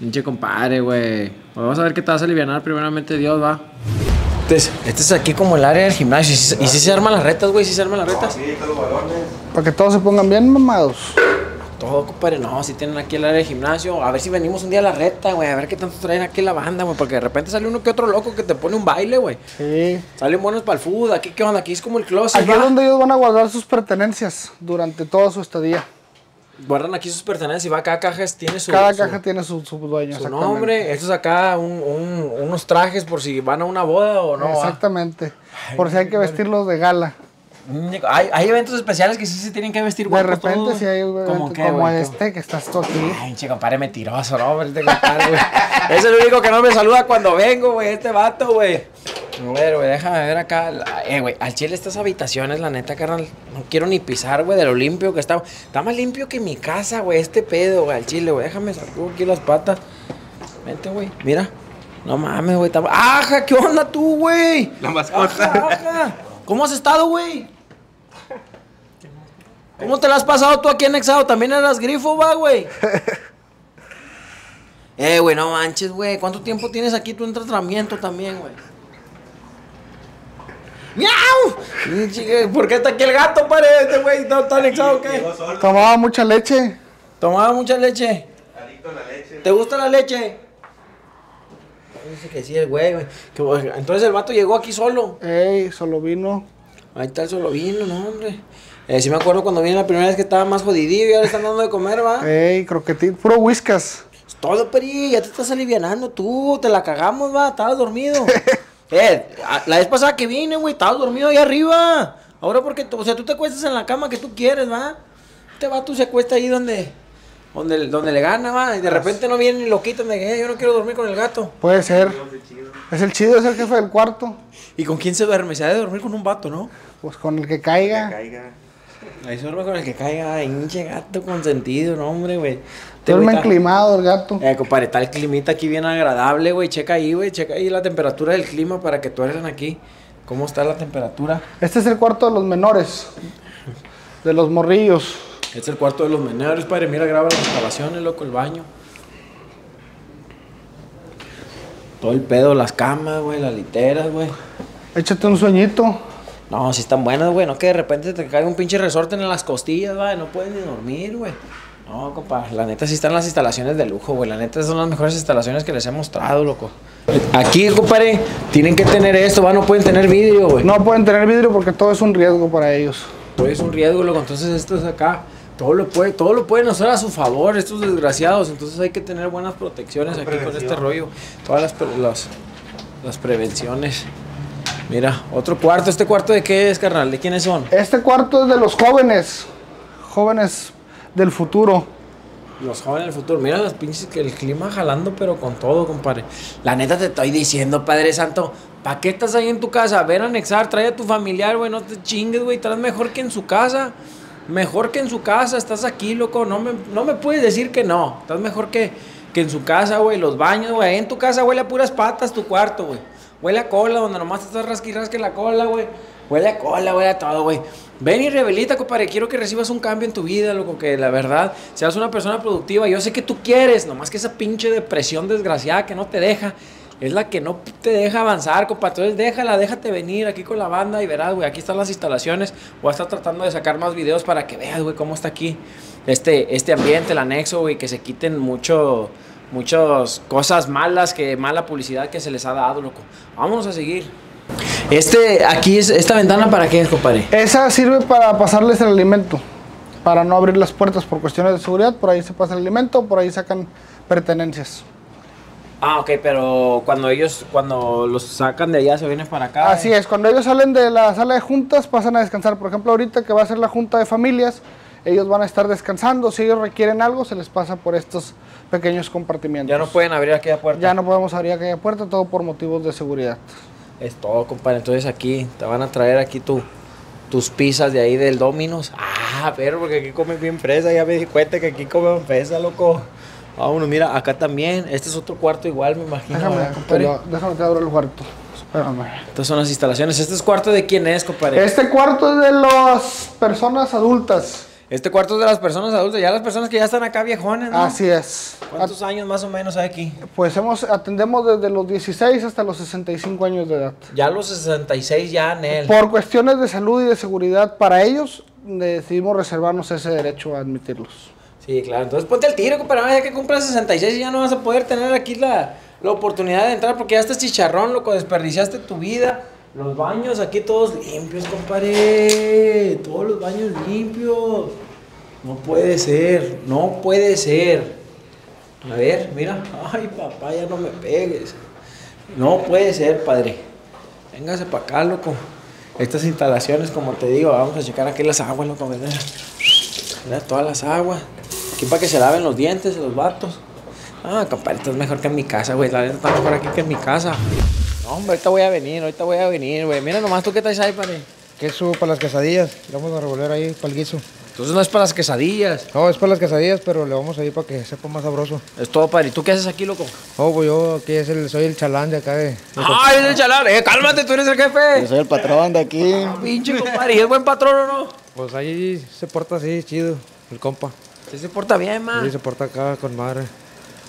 Pinche compadre, güey. Pues vamos a ver qué te vas a alivianar. Primeramente Dios, va. Entonces, este es aquí como el área del gimnasio. ¿Y si se arman las retas, güey? ¿Si se arman las retas? Sí, todos los balones. Para que todos se pongan bien mamados. Todo, compadre, no, si tienen aquí el área de gimnasio. A ver si venimos un día a la reta, güey. A ver qué tanto traen aquí la banda, güey. Porque de repente sale uno que otro loco que te pone un baile, güey. Sí. Salen buenos para el food. Aquí, ¿qué onda? Aquí es como el closet. Aquí es donde ellos van a guardar sus pertenencias durante toda su estadía. Guardan aquí sus pertenencias y va, cada caja tiene su... Cada caja tiene su dueño, su nombre. Estos acá, unos trajes por si van a una boda o no. Exactamente. Ay, por si hay que vestirlos de gala. Hay eventos especiales que sí se tienen que vestir guapos. De repente todo, sí hay un evento como este que estás tú aquí. Ay, che, compadre mentiroso, no, hombre, este compadre, güey. Es el único que no me saluda cuando vengo, güey, este vato, güey. Pero, güey, déjame ver acá. Güey, al chile estas habitaciones, la neta, carnal, no quiero ni pisar, güey, de lo limpio que está. Está más limpio que mi casa, güey, este pedo, güey, al chile, güey. Déjame sacudo aquí las patas. Vente, güey, mira. No mames, güey, está... ¡Aja! ¿Qué onda tú, güey? La mascota. ¡Aja! ¿Cómo has estado, güey? ¿Cómo te la has pasado tú aquí en Exado? ¿También eras grifo, va, güey? Güey, no manches, güey. ¿Cuánto tiempo tienes aquí tú en tratamiento también, güey? ¡Miau! ¿Por qué está aquí el gato, pare? Este güey no está en Exado, ¿qué? Tomaba mucha leche. Tomaba mucha leche. Adicto a la leche. ¿Te gusta la leche? Dice que sí, el güey, güey. Entonces el vato llegó aquí solo. Solo vino. Ahí está el solo vino, no, hombre. Sí me acuerdo cuando vine la primera vez que estaba más jodidillo, ya le están dando de comer, ¿va? Croquetín, puro whiskas. Todo, peri, ya te estás alivianando tú, te la cagamos, va, estabas dormido. La vez pasada que vine, güey, estabas dormido ahí arriba. Ahora porque, o sea, tú te acuestas en la cama que tú quieres, va. Este vato se acuesta ahí donde le gana, va, y de repente no vienen y lo quitan de que yo no quiero dormir con el gato. Puede ser. Es el chido, es el jefe del cuarto. ¿Y con quién se duerme? Se ha de dormir con un vato, ¿no? Pues con el que caiga. Ahí se duerme con el que caiga, hinche gato consentido, no, hombre, güey. Duerme enclimado el gato. Compadre, está el climita aquí bien agradable, güey. Checa ahí, güey, checa ahí la temperatura del clima para que tuercen aquí. ¿Cómo está la temperatura? Este es el cuarto de los menores, de los morrillos. Este es el cuarto de los menores, padre. Mira, graba las instalaciones, loco, el baño. Todo el pedo, las camas, güey, las literas, güey. Échate un sueñito. No, si están buenas, güey, no que de repente te caiga un pinche resorte en las costillas, güey, no puedes ni dormir, güey. No, compa, la neta sí están las instalaciones de lujo, güey, la neta son las mejores instalaciones que les he mostrado, loco. Aquí, compadre, tienen que tener esto, va, no pueden tener vidrio, güey. No pueden tener vidrio porque todo es un riesgo para ellos. Todo es un riesgo, loco, entonces esto es acá. Todo lo pueden usar a su favor estos desgraciados, entonces hay que tener buenas protecciones aquí con este rollo. Todas las prevenciones. Mira, otro cuarto. ¿Este cuarto de qué es, carnal? ¿De quiénes son? Este cuarto es de los jóvenes. Jóvenes del futuro. Los jóvenes del futuro. Mira las pinches que el clima jalando, pero con todo, compadre. La neta te estoy diciendo, Padre Santo, ¿para qué estás ahí en tu casa? Ven a anexar, trae a tu familiar, güey, no te chingues, güey. Estás mejor que en su casa. Mejor que en su casa. Estás aquí, loco. No me puedes decir que no. Estás mejor que en su casa, güey. Los baños, güey. Ahí en tu casa huele a puras patas tu cuarto, güey. Huele a cola, donde nomás te estás rasque la cola, güey. Huele a cola, huele a todo, güey. Ven y rebelita, compadre. Quiero que recibas un cambio en tu vida, loco. Que la verdad seas una persona productiva. Yo sé que tú quieres, nomás que esa pinche depresión desgraciada que no te deja. Es la que no te deja avanzar, compa. Entonces déjate venir aquí con la banda y verás, güey. Aquí están las instalaciones. Voy a estar tratando de sacar más videos para que veas, güey, cómo está aquí este ambiente, el anexo, güey. Que se quiten muchas cosas malas, mala publicidad que se les ha dado, loco. Vámonos a seguir. Aquí es esta ventana, ¿para qué es, compadre? Esa sirve para pasarles el alimento, para no abrir las puertas por cuestiones de seguridad. Por ahí se pasa el alimento, por ahí sacan pertenencias. Ah, ok, pero cuando los sacan de allá se vienen para acá. Así es, cuando ellos salen de la sala de juntas pasan a descansar. Por ejemplo, ahorita que va a ser la junta de familias, ellos van a estar descansando. Si ellos requieren algo, se les pasa por estos pequeños compartimientos. Ya no pueden abrir aquella puerta. Ya no podemos abrir aquella puerta, todo por motivos de seguridad. Es todo, compadre. Entonces aquí te van a traer aquí tus pizzas de ahí del Domino's. Ah, pero porque aquí comen bien fresa. Ya me di cuenta que aquí comen fresa, loco. Ah, bueno, mira, acá también. Este es otro cuarto igual, me imagino. Déjame te abro el cuarto. Espérame. Estas son las instalaciones. ¿Este es cuarto de quién es, compadre? Este cuarto es de las personas adultas. Este cuarto es de las personas adultas. Ya las personas que ya están acá viejones, ¿no? Así es. ¿Cuántos años más o menos hay aquí? Pues atendemos desde los 16 hasta los 65 años de edad. Ya los 66 ya en él. Por cuestiones de salud y de seguridad para ellos, decidimos reservarnos ese derecho a admitirlos. Sí, claro. Entonces ponte el tiro, compadre. Ya que cumplas 66 y ya no vas a poder tener aquí la oportunidad de entrar, porque ya estás chicharrón, loco, desperdiciaste tu vida. Los baños aquí todos limpios, compadre. Todos los baños limpios. No puede ser, no puede ser. A ver, mira. Ay, papá, ya no me pegues. No puede ser, padre. Véngase para acá, loco. Estas instalaciones, como te digo, vamos a checar aquí las aguas, loco. Mira, todas las aguas. Aquí para que se laven los dientes, los vatos. Ah, compadre, esto es mejor que en mi casa, güey. La neta está mejor aquí que en mi casa. No, hombre, ahorita voy a venir, güey. Mira nomás, ¿tú qué traes ahí, padre? Queso para las quesadillas. Le vamos a revolver ahí para el guiso. Entonces no es para las quesadillas. No, es para las quesadillas, pero le vamos a ir para que sepa más sabroso. Es todo, padre. ¿Y tú qué haces aquí, loco? Oh, pues yo aquí soy el chalán de acá. ¡Ah, es el chalán! ¡Cálmate, tú eres el jefe! Yo soy el patrón de aquí. Ah, pinche, compadre. ¿Y es buen patrón o no? Pues ahí se porta así, chido, el compa. Sí se porta bien, man. Sí, se porta acá con madre.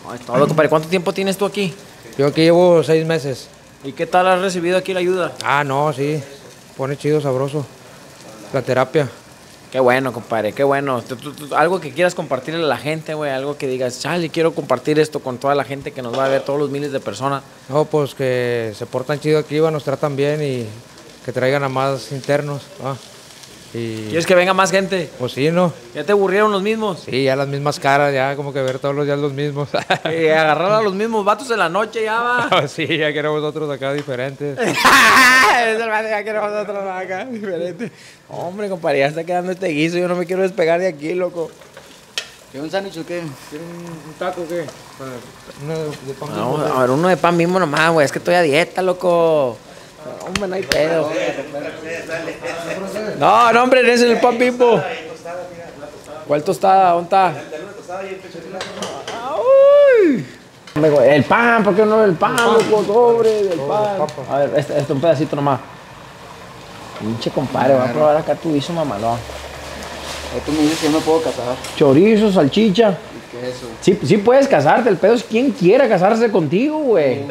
Ay, todo, compadre. ¿Cuánto tiempo tienes tú aquí? Yo aquí llevo 6 meses. ¿Y qué tal has recibido aquí la ayuda? Ah, no, sí. Pone chido, sabroso. La terapia. Qué bueno, compadre, qué bueno. Algo que quieras compartirle a la gente, güey. Algo que digas, chale, quiero compartir esto con toda la gente que nos va a ver, todos los miles de personas. No, pues que se portan chido aquí, nos tratan bien y que traigan a más internos. ¿Quieres que venga más gente? Pues sí, ¿no? ¿Ya te aburrieron los mismos? Sí, ya las mismas caras, ya como que ver todos los días los mismos. Y agarrar a los mismos vatos en la noche, ya va. No, sí, ya queremos otros acá diferentes. Ya queremos otros acá diferentes. Hombre, compadre, ya está quedando este guiso, yo no me quiero despegar de aquí, loco. ¿Quieres un sándwich o qué? ¿Quieres un taco o qué? Uno de pan mismo. No, a ver, uno de pan mismo nomás, güey, es que estoy a dieta, loco. No, hombre, no hay pedo. No, no, hombre, ese es el pan bimbo. ¿Cuál tostada? ¿Dónde está? El pan, ¿por qué no el pan, loco? Sobre el pan. A ver, este un pedacito nomás. Pinche compadre, voy a probar acá tu guiso mamalón. Tú me dices que yo me puedo casar. Chorizo, salchicha. Eso. Sí, sí puedes casarte, el pedo es quien quiera casarse contigo, güey.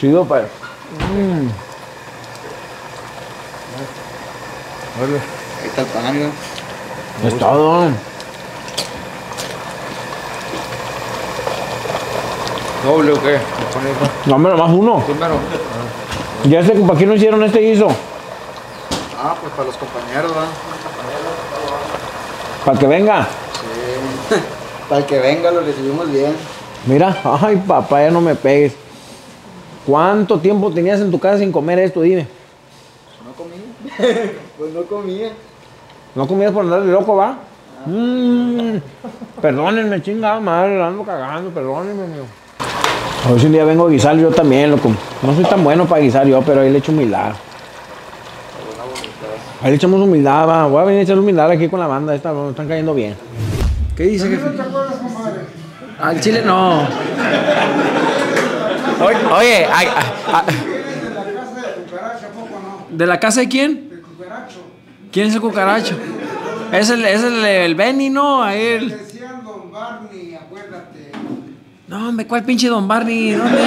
Chido, padre. Ahí está el pan, ¿no? Está todo. ¿Doble o qué? No, menos más uno. Primero. Ya sé, ¿para qué no hicieron este guiso? Ah, pues para los compañeros, ¿verdad? ¿Para que venga? Sí. Para que venga, lo recibimos bien. Mira, ay, papá, ya no me pegues. ¿Cuánto tiempo tenías en tu casa sin comer esto? Dime. No comía. Pues no comía. ¿No comías por andar de loco, va? Ah. Perdónenme, chingada madre, la ando cagando, perdónenme, amigo. A ver si un día vengo a guisar yo también, loco. No soy tan bueno para guisar yo, pero ahí le echo humildad. Ahí le echamos humildad, va. Voy a venir a echar humildad aquí con la banda, están cayendo bien. ¿Qué dice, jefe? Al chile no. Oye, ¿vienes de la casa de cucaracho, poco no? ¿De la casa de quién? De cucaracho. ¿Quién es el cucaracho? Es el Benny, ¿no? A él. Le decían Don Barney, acuérdate. No, hombre, ¿cuál pinche Don Barney? ¿Dónde? Yo te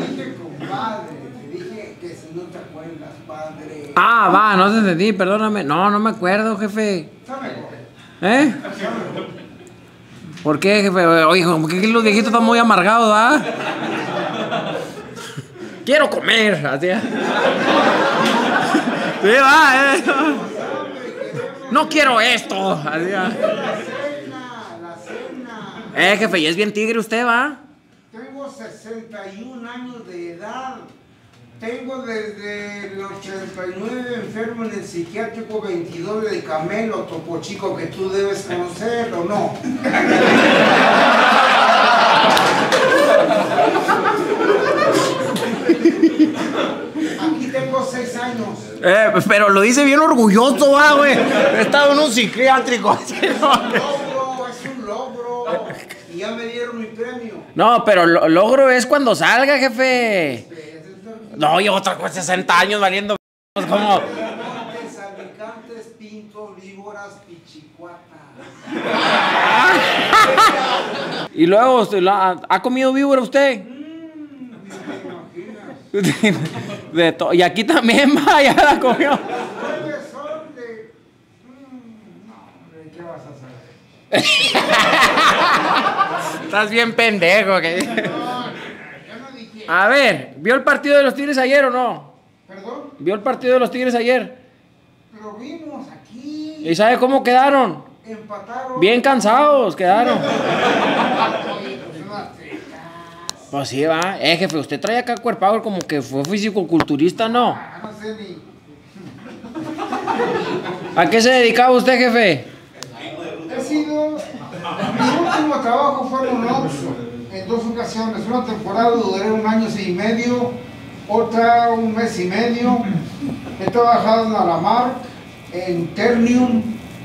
dije, compadre, te dije que si no te acuerdas, padre. Ah, va, no te entendí, perdóname. No, no me acuerdo, jefe. ¿Eh? ¿Por qué, jefe? Oye, hijo, que los viejitos están muy amargados, ¿ah? Quiero comer, así. Sí, va, ¿eh? No quiero esto, así. La cena, la cena. Jefe, y es bien tigre usted, ¿va? Tengo 61 años de edad. Tengo desde el 89 enfermo en el psiquiátrico 22 de Camelo, Topo Chico, que tú debes conocer, ¿o no? Pero lo dice bien orgulloso, va, güey. He estado en un psiquiátrico. Así, logro, es un logro. Y ya me dieron mi premio. No, pero logro es cuando salga, jefe. No, y otra cosa, 60 años valiendo. Como... Picantes, alicantes, pintos, víboras, pichicuatas. Y luego, ¿ha comido víbora usted? De y aquí también va, ya la comió. ¿Qué vas a hacer? Estás bien pendejo. Que... No, yo no dije. A ver, ¿vio el partido de los Tigres ayer o no? ¿Perdón? ¿Vio el partido de los Tigres ayer? Lo vimos aquí. ¿Y sabe cómo quedaron? Empataron. Bien cansados quedaron. Pues sí, va. Jefe, usted trae acá cuerpo como que fue físico-culturista, ¿no? No sé ni. ¿A qué se dedicaba usted, jefe? He sido... Mi último trabajo fue en un Oxxo, en dos ocasiones. Una temporada duré 1 año y medio, otra 1 mes y medio. He trabajado en Alamar, en Ternium,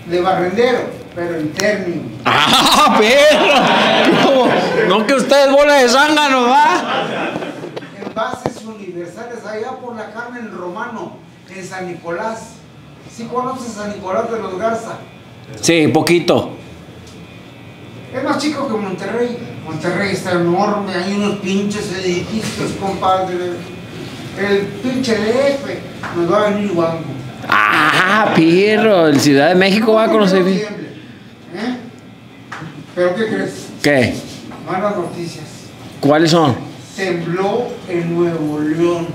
de barrendero. Pero en Ternium. ¡Ah, perro! No, no que usted es bola de zángano, ¿va? Envases universales allá por la Carmen Romano, en San Nicolás. ¿Sí conoces San Nicolás de los Garza? Sí, poquito. Es más chico que Monterrey. Monterrey está enorme, hay unos pinches edificios, compadre. El pinche DF nos va a venir guango. ¡Ah, perro! El Ciudad de México va a conocer bien. ¿Pero qué crees? ¿Qué? Malas noticias. ¿Cuáles son? Tembló en Nuevo León.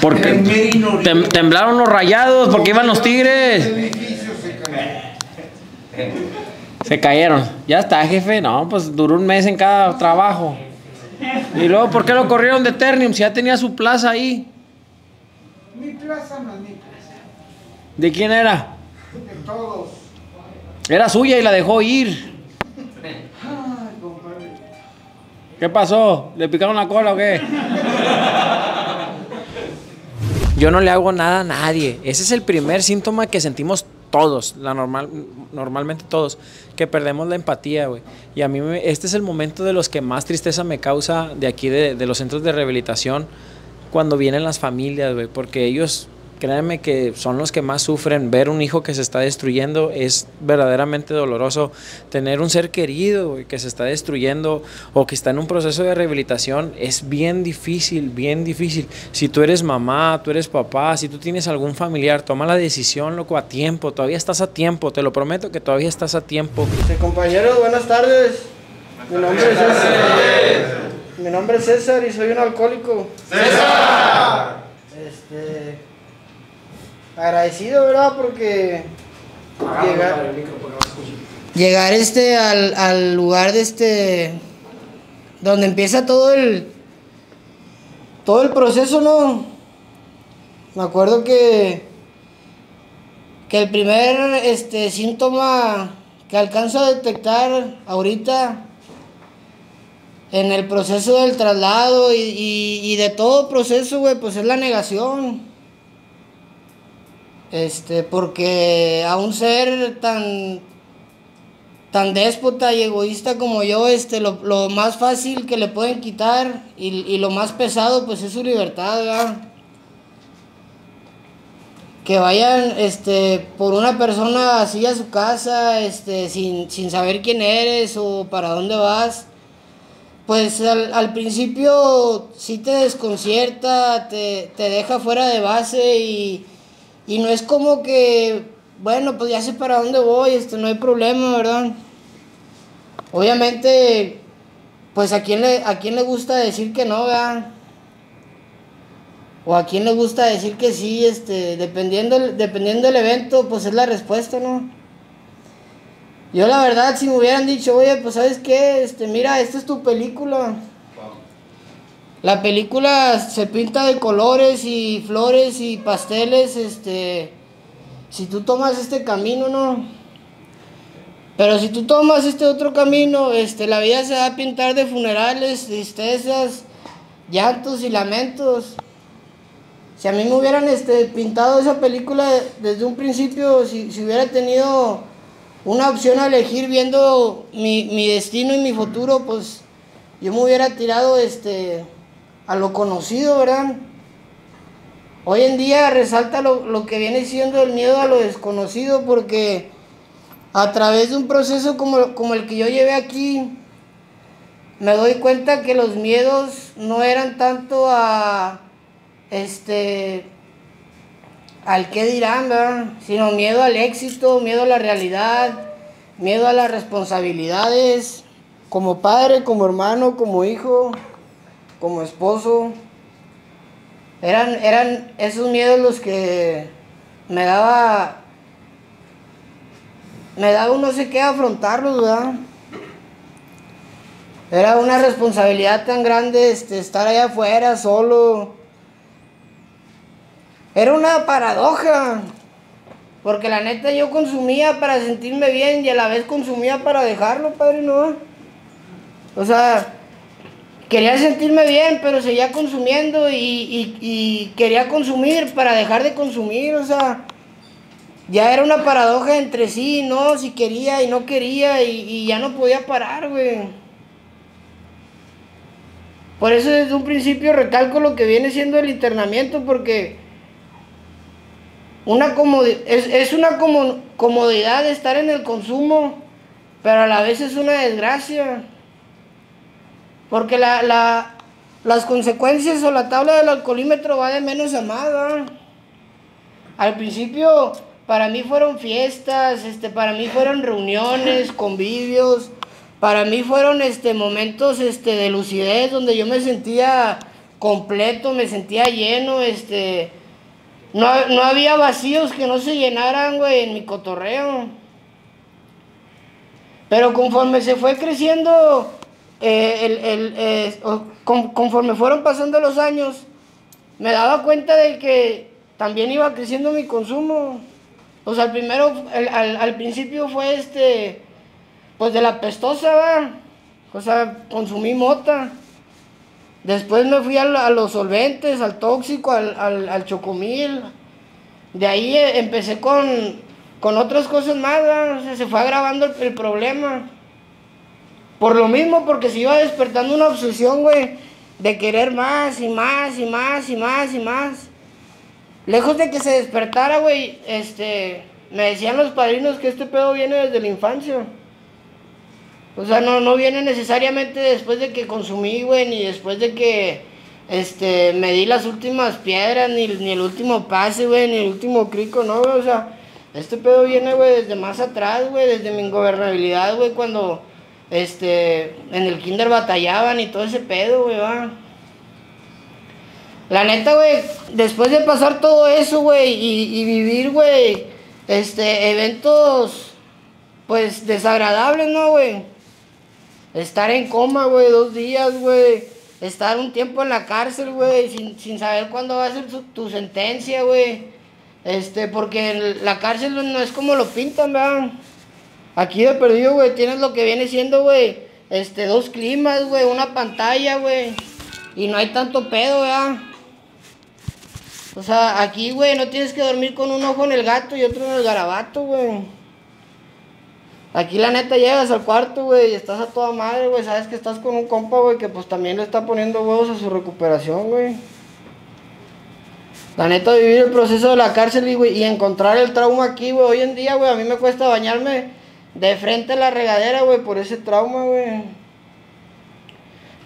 ¿Por qué? Temblaron los rayados porque iban los Tigres. El edificio se cayó. Se cayeron. Ya está, jefe. No, pues duró 1 mes en cada trabajo. Y luego, ¿por qué lo corrieron de Ternium si ya tenía su plaza ahí? Mi plaza no es mi plaza. ¿De quién era? De todos. Era suya y la dejó ir. ¿Qué pasó? ¿Le picaron la cola o qué? Yo no le hago nada a nadie. Ese es el primer síntoma que sentimos todos, normalmente todos, que perdemos la empatía, güey. Y a mí este es el momento de los que más tristeza me causa de aquí, de los centros de rehabilitación, cuando vienen las familias, güey, porque ellos... Créanme que son los que más sufren. Ver un hijo que se está destruyendo es verdaderamente doloroso. Tener un ser querido que se está destruyendo o que está en un proceso de rehabilitación es bien difícil, bien difícil. Si tú eres mamá, tú eres papá, si tú tienes algún familiar, toma la decisión, loco, a tiempo. Todavía estás a tiempo, te lo prometo que todavía estás a tiempo. Compañeros, buenas tardes. Mi nombre es César y soy un alcohólico. ¡César! Agradecido, ¿verdad? Porque llegar al lugar donde empieza todo el proceso, ¿no? Me acuerdo que el primer síntoma que alcanzo a detectar ahorita en el proceso del traslado y de todo proceso, güey, pues es la negación. Porque a un ser tan déspota y egoísta como yo, lo más fácil que le pueden quitar y lo más pesado pues es su libertad, ¿verdad? Que vayan por una persona así a su casa, sin saber quién eres o para dónde vas, pues al principio sí te desconcierta, te deja fuera de base y no es como que, bueno, pues ya sé para dónde voy, no hay problema, ¿verdad? Obviamente, pues ¿a quién le gusta decir que no, ¿verdad? O a quién le gusta decir que sí, dependiendo del evento, pues es la respuesta, ¿no? Yo la verdad, si me hubieran dicho, oye, pues ¿sabes qué? Mira, esta es tu película. La película se pinta de colores y flores y pasteles, si tú tomas este camino, ¿no? Pero si tú tomas este otro camino, la vida se va a pintar de funerales, tristezas, llantos y lamentos. Si a mí me hubieran pintado esa película desde un principio, si hubiera tenido una opción a elegir viendo mi destino y mi futuro, pues yo me hubiera tirado a lo conocido, ¿verdad? Hoy en día resalta lo que viene siendo el miedo a lo desconocido, porque a través de un proceso como el que yo llevé aquí, me doy cuenta que los miedos no eran tanto a... al qué dirán, ¿verdad? Sino miedo al éxito, miedo a la realidad, miedo a las responsabilidades, como padre, como hermano, como hijo, como esposo. Eran esos miedos los que me daba no sé qué afrontarlos, ¿verdad? Era una responsabilidad tan grande estar allá afuera solo. Era una paradoja, porque la neta yo consumía para sentirme bien y a la vez consumía para dejarlo, padre, ¿no? O sea, quería sentirme bien, pero seguía consumiendo y quería consumir para dejar de consumir, o sea, ya era una paradoja entre sí, no, si quería y no quería y ya no podía parar, güey. Por eso desde un principio recalco lo que viene siendo el internamiento, porque... Es una comodidad estar en el consumo, pero a la vez es una desgracia. Porque las consecuencias o la tabla del alcoholímetro va de menos a más, ¿verdad? Al principio para mí fueron fiestas, para mí fueron reuniones, convivios, para mí fueron momentos de lucidez donde yo me sentía completo, me sentía lleno, No había vacíos que no se llenaran, güey, en mi cotorreo. Pero conforme se fue creciendo, conforme fueron pasando los años, me daba cuenta de que también iba creciendo mi consumo. O sea, al principio fue pues de la pestosa, ¿va? O sea, consumí mota. Después me fui a los solventes, al tóxico, al chocomil. De ahí empecé con otras cosas más, ¿verdad? O sea, se fue agravando el problema. Por lo mismo, porque se iba despertando una obsesión, güey, de querer más y más y más y más y más. Lejos de que se despertara, güey, me decían los padrinos que este pedo viene desde la infancia. O sea, no viene necesariamente después de que consumí, güey, ni después de que me di las últimas piedras, ni el último pase, güey, ni el último crico, no, güey. O sea, este pedo viene, güey, desde más atrás, güey, desde mi ingobernabilidad, güey, cuando en el kinder batallaban y todo ese pedo, güey, va. La neta, güey, después de pasar todo eso, güey, y vivir, güey, eventos, pues, desagradables, ¿no, güey? Estar en coma, güey, 2 días, güey. Estar un tiempo en la cárcel, güey, sin saber cuándo va a ser tu sentencia, güey. Porque en la cárcel no es como lo pintan, ¿verdad? Aquí de perdido, güey, tienes lo que viene siendo, güey, 2 climas, güey, una pantalla, güey. Y no hay tanto pedo, ¿verdad? O sea, aquí, güey, no tienes que dormir con un ojo en el gato y otro en el garabato, güey. Aquí la neta llegas al cuarto, güey, y estás a toda madre, güey, sabes que estás con un compa, güey, que pues también le está poniendo huevos a su recuperación, güey. La neta, vivir el proceso de la cárcel, güey, y encontrar el trauma aquí, güey, hoy en día, güey, a mí me cuesta bañarme de frente a la regadera, güey, por ese trauma, güey.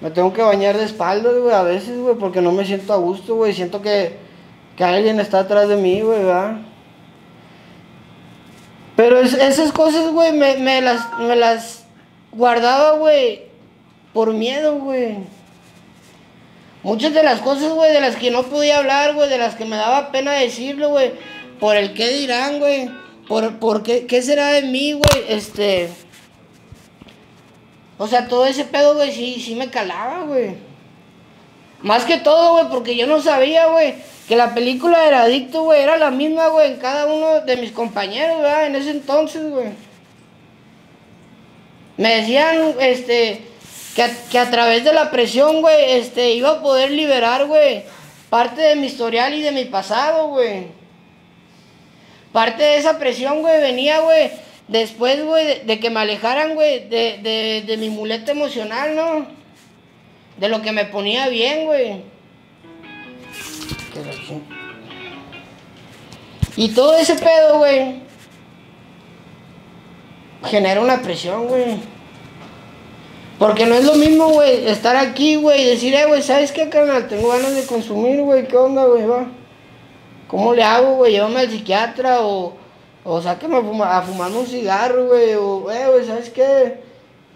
Me tengo que bañar de espaldas, güey, a veces, güey, porque no me siento a gusto, güey, siento que alguien está atrás de mí, güey, ¿verdad? Pero esas cosas, güey, me las guardaba, güey, por miedo, güey. Muchas de las cosas, güey, de las que no podía hablar, güey, de las que me daba pena decirlo, güey, por el qué dirán, güey, por qué será de mí, güey, O sea, todo ese pedo, güey, sí me calaba, güey. Más que todo, güey, porque yo no sabía, güey, que la película del adicto, güey, era la misma, güey, en cada uno de mis compañeros, ¿verdad? En ese entonces, güey. Me decían, que a través de la presión, güey, iba a poder liberar, güey, Parte de mi historial y de mi pasado, güey. Parte de esa presión, güey, venía, güey, después, güey, de que me alejaran, güey, de mi muleta emocional, ¿no? De lo que me ponía bien, güey. Y todo ese pedo, güey, genera una presión, güey. Porque no es lo mismo, güey, estar aquí, güey, y decir, güey, ¿sabes qué, carnal? Tengo ganas de consumir, güey, ¿qué onda, güey? Va. ¿Cómo le hago, güey? Llévame al psiquiatra o sáqueme a fumarme un cigarro, güey, o, güey, ¿sabes qué?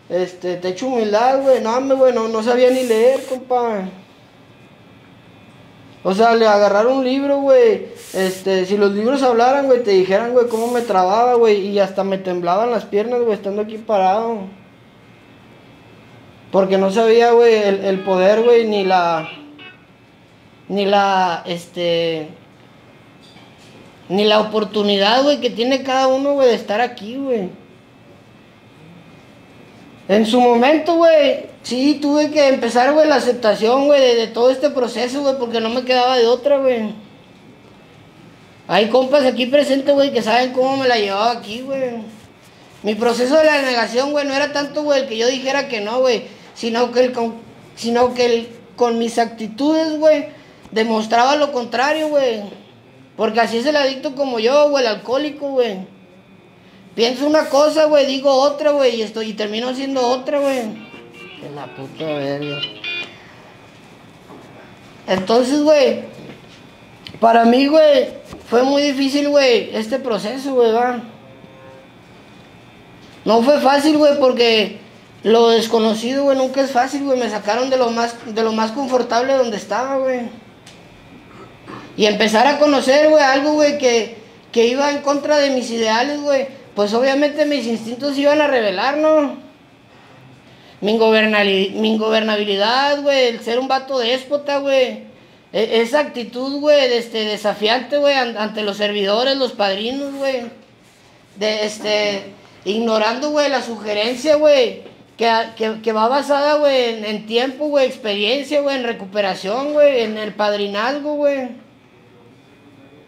Te echo humildad, güey, no, güey, no sabía ni leer, compa. O sea, le agarrar un libro, güey, si los libros hablaran, güey, te dijeran, güey, cómo me trababa, güey, y hasta me temblaban las piernas, güey, estando aquí parado. Porque no sabía, güey, el poder, güey, ni la oportunidad, güey, que tiene cada uno, güey, de estar aquí, güey. En su momento, güey, sí, tuve que empezar, güey, la aceptación, güey, de todo este proceso, güey, porque no me quedaba de otra, güey. Hay compas aquí presentes, güey, que saben cómo me la llevaba aquí, güey. Mi proceso de la negación, güey, no era tanto, güey, el que yo dijera que no, güey, sino que con mis actitudes, güey, demostraba lo contrario, güey. Porque así es el adicto como yo, güey, el alcohólico, güey. Pienso una cosa, güey, digo otra, güey, y termino siendo otra, güey. Que la puta verga. Entonces, güey, para mí, güey, fue muy difícil, güey, este proceso, güey, va. No fue fácil, güey, porque lo desconocido, güey, nunca es fácil, güey. Me sacaron de lo más confortable donde estaba, güey. Y empezar a conocer, güey, algo, güey, que iba en contra de mis ideales, güey. Pues obviamente mis instintos iban a revelar, ¿no? Mi ingobernabilidad, güey, el ser un vato déspota, güey. Esa actitud, güey, desafiante, güey, ante los servidores, los padrinos, güey. Ignorando, güey, la sugerencia, güey, que va basada, güey, en tiempo, güey, experiencia, güey, en recuperación, güey, en el padrinazgo, güey.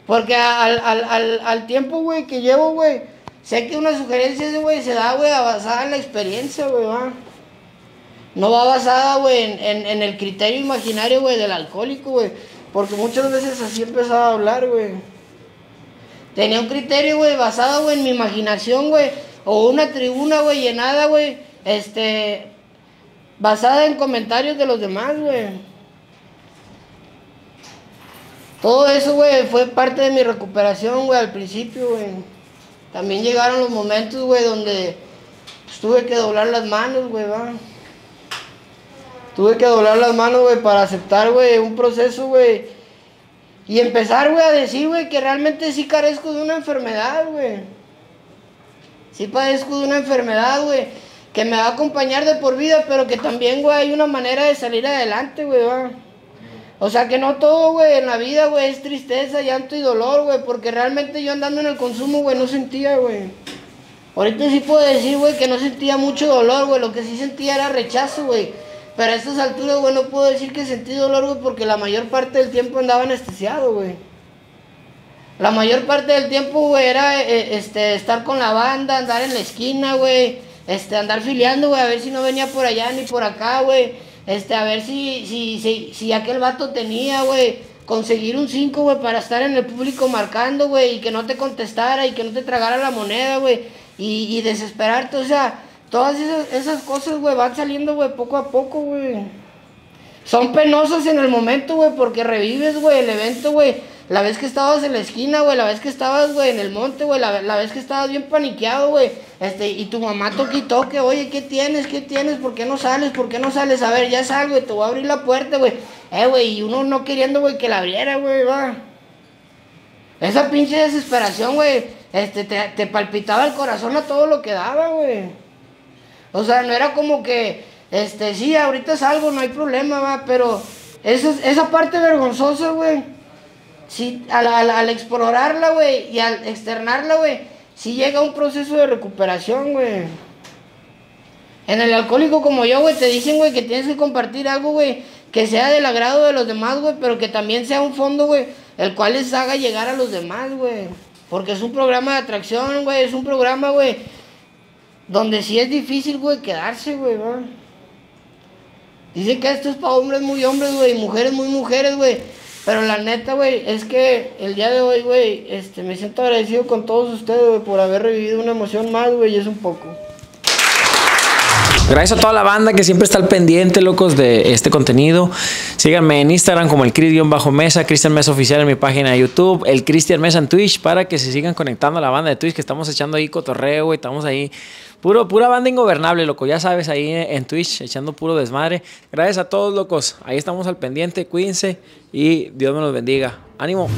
Porque al tiempo, güey, que llevo, güey, sé que una sugerencia ese, güey, se da, güey, basada en la experiencia, güey, va. No va basada, güey, en el criterio imaginario, güey, del alcohólico, güey. Porque muchas veces así empezaba a hablar, güey. Tenía un criterio, güey, basado, güey, en mi imaginación, güey. O una tribuna, güey, llenada, güey, basada en comentarios de los demás, güey. Todo eso, güey, fue parte de mi recuperación, güey, al principio, güey. También llegaron los momentos, güey, donde pues, tuve que doblar las manos, güey, va. Tuve que doblar las manos, güey, para aceptar, güey, un proceso, güey. Y empezar, güey, a decir, güey, que realmente sí carezco de una enfermedad, güey. Sí padezco de una enfermedad, güey, que me va a acompañar de por vida, pero que también, güey, hay una manera de salir adelante, güey, va. O sea, que no todo, güey, en la vida, güey, es tristeza, llanto y dolor, güey, porque realmente yo andando en el consumo, güey, no sentía, güey. Ahorita sí puedo decir, güey, que no sentía mucho dolor, güey, lo que sí sentía era rechazo, güey. Pero a estas alturas, güey, no puedo decir que sentí dolor, güey, porque la mayor parte del tiempo andaba anestesiado, güey. La mayor parte del tiempo, güey, era estar con la banda, andar en la esquina, güey, andar filiando, güey, a ver si no venía por allá ni por acá, güey. A ver si aquel vato tenía, güey, conseguir un 5, güey, para estar en el público marcando, güey, y que no te contestara y que no te tragara la moneda, güey, y desesperarte, o sea, todas esas cosas, güey, van saliendo, güey, poco a poco, güey. Son penosas en el momento, güey, porque revives, güey, el evento, güey, la vez que estabas en la esquina, güey, la vez que estabas, güey, en el monte, güey, la vez que estabas bien paniqueado, güey, y tu mamá toque y toque, oye, ¿qué tienes? ¿Por qué no sales? A ver, ya salgo, güey, te voy a abrir la puerta, güey. Güey, y uno no queriendo, güey, que la abriera, güey, va. Esa pinche desesperación, güey, te palpitaba el corazón a todo lo que daba, güey. O sea, no era como que, sí, ahorita salgo, no hay problema, va, pero esa parte vergonzosa, güey. Sí, al explorarla, güey, y al externarla, güey, sí llega un proceso de recuperación, güey. En el alcohólico como yo, güey, te dicen, güey, que tienes que compartir algo, güey, que sea del agrado de los demás, güey, pero que también sea un fondo, güey, el cual les haga llegar a los demás, güey. Porque es un programa de atracción, güey, es un programa, güey, donde sí es difícil, güey, quedarse, güey, ¿verdad? Dicen que esto es para hombres muy hombres, güey, y mujeres muy mujeres, güey. Pero la neta, güey, es que el día de hoy, güey, me siento agradecido con todos ustedes, güey, por haber revivido una emoción más, güey, y es un poco. Gracias a toda la banda que siempre está al pendiente, locos, de este contenido. Síganme en Instagram como el Cris-Mesa, Christian Mesa Oficial en mi página de YouTube, el Christian Mesa en Twitch, para que se sigan conectando a la banda de Twitch, que estamos echando ahí cotorreo, güey, estamos ahí. Pura banda ingobernable, loco, ya sabes, ahí en Twitch, echando puro desmadre. Gracias a todos, locos, ahí estamos al pendiente, cuídense y Dios me los bendiga. ¡Ánimo!